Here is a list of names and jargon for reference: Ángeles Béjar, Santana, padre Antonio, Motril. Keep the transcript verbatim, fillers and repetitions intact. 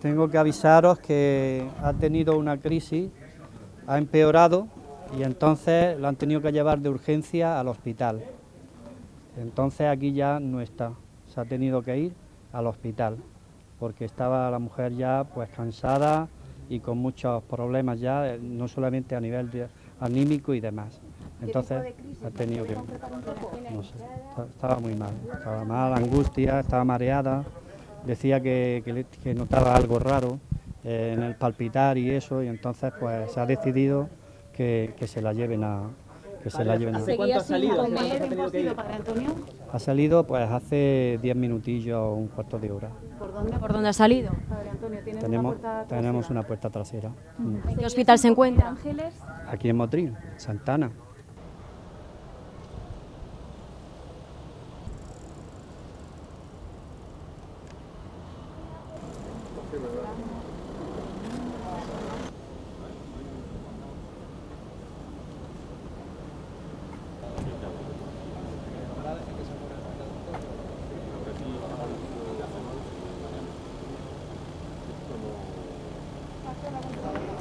Tengo que avisaros que ha tenido una crisis, ha empeorado y entonces lo han tenido que llevar de urgencia al hospital. Entonces aquí ya no está, se ha tenido que ir al hospital porque estaba la mujer ya pues cansada y con muchos problemas ya, no solamente a nivel de, anímico y demás. Entonces ha tenido que... No sé, estaba muy mal, estaba mal, angustia, estaba mareada. Decía que, que, que notaba algo raro eh, en el palpitar y eso, y entonces pues se ha decidido que, que se la lleven a... Que se la lleven a... ¿Cuánto ha salido? Ha salido pues hace diez minutillos o un cuarto de hora. ¿Por dónde, por dónde ha salido? Padre Antonio, tenemos, una tenemos una puerta trasera. ¿En qué hospital se encuentra? Ángeles. Aquí en Motril, Santana. Gracias.